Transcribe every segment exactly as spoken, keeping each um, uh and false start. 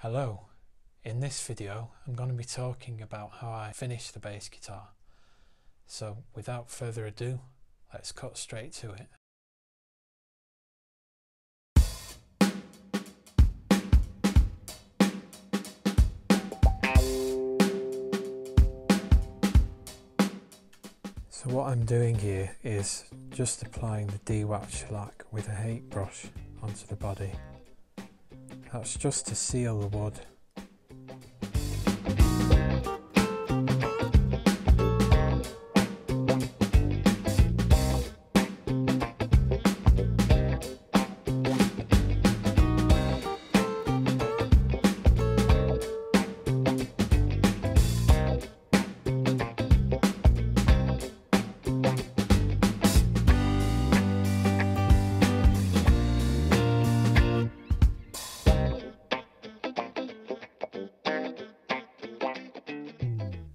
Hello, in this video I'm going to be talking about how I finish the bass guitar. So without further ado, let's cut straight to it. So what I'm doing here is just applying the de-waxed shellac with a hake brush onto the body. That's just to seal the wood.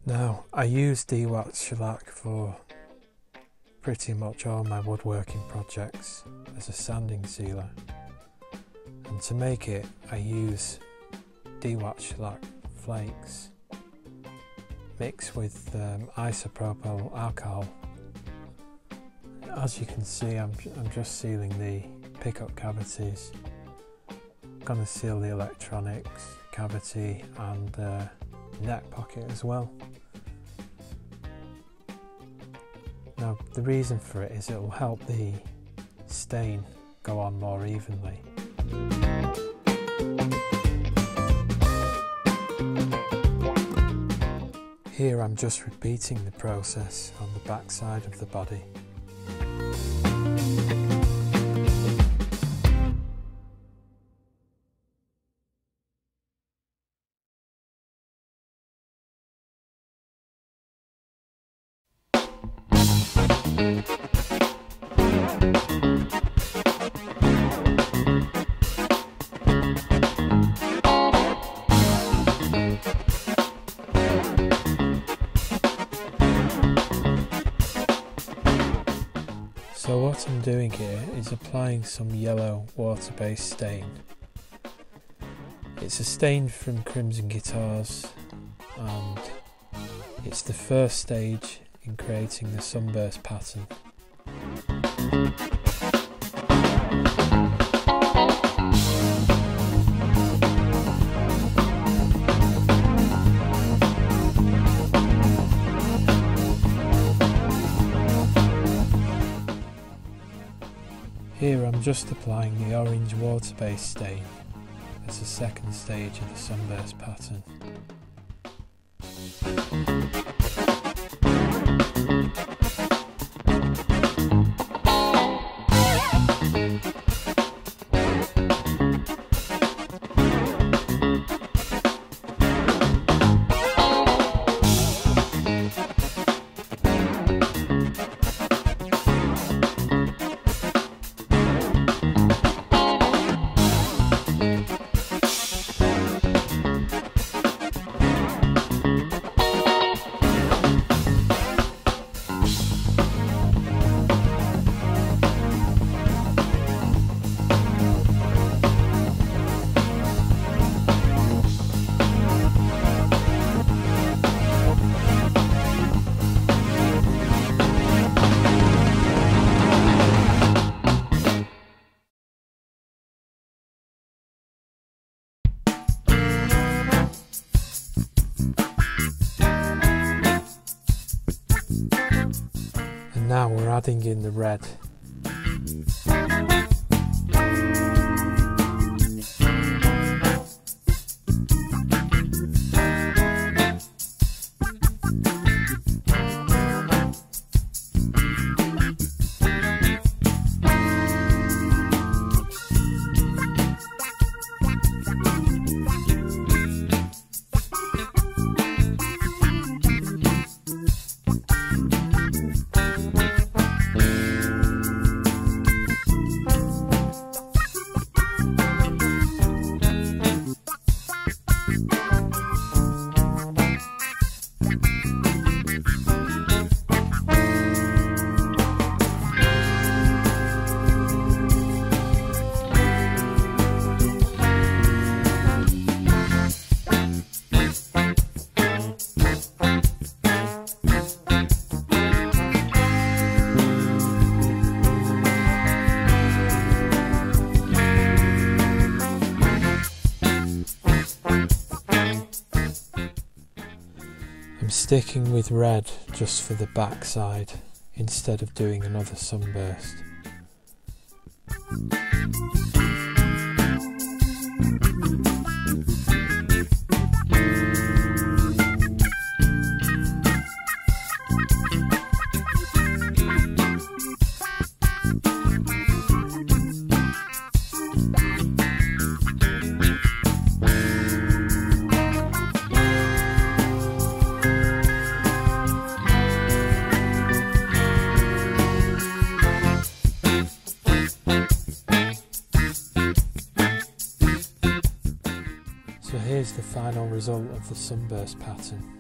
Now, I use de-waxed shellac for pretty much all my woodworking projects as a sanding sealer, and to make it I use de-waxed shellac flakes mixed with um, isopropyl alcohol. As you can see, I'm, I'm just sealing the pickup cavities. I'm going to seal the electronics cavity and uh, neck pocket as well. Now, the reason for it is it will help the stain go on more evenly. Here I'm just repeating the process on the back side of the body. So what I'm doing here is applying some yellow water-based stain. It's a stain from Crimson Guitars, and it's the first stage in creating the sunburst pattern. Here I'm just applying the orange water-based stain as the second stage of the sunburst pattern. Now we're adding in the red. sticking with red just for the back side instead of doing another sunburst. So here's the final result of the sunburst pattern.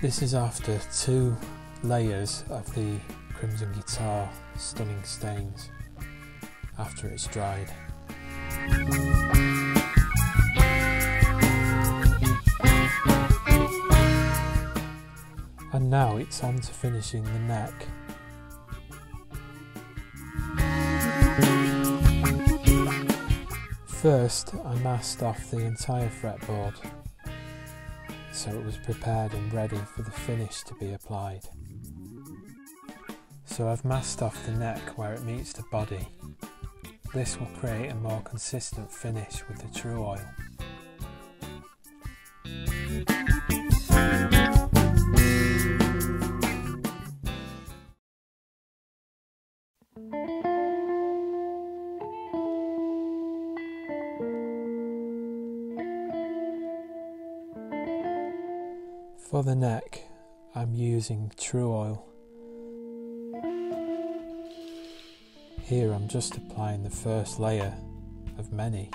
This is after two layers of the Crimson Guitar stunning stains after it's dried. And now it's on to finishing the neck. First, I masked off the entire fretboard, so it was prepared and ready for the finish to be applied. So I've masked off the neck where it meets the body. This will create a more consistent finish with the Tru-Oil. For the neck, I'm using Tru-Oil. Here I'm just applying the first layer of many.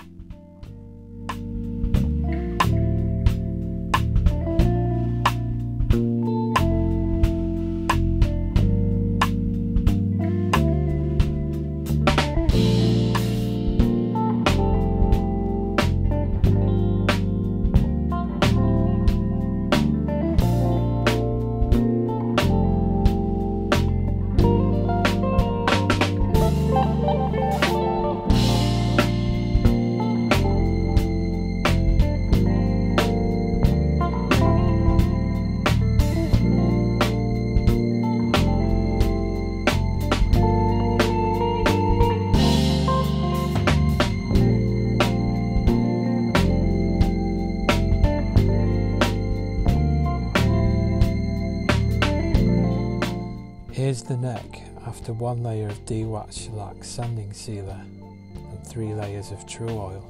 Here's the neck after one layer of de-waxed shellac sanding sealer and three layers of Tru-Oil.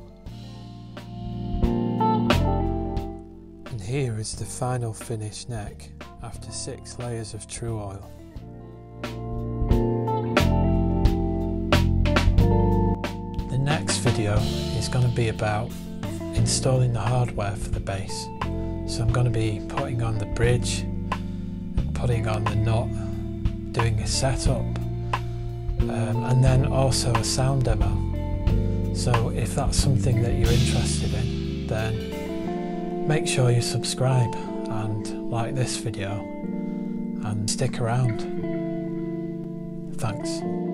And here is the final finished neck after six layers of Tru-Oil. The next video is going to be about installing the hardware for the bass. So I'm going to be putting on the bridge and putting on the nut, doing a setup, um, and then also a sound demo. So if that's something that you're interested in, then make sure you subscribe and like this video and stick around. Thanks.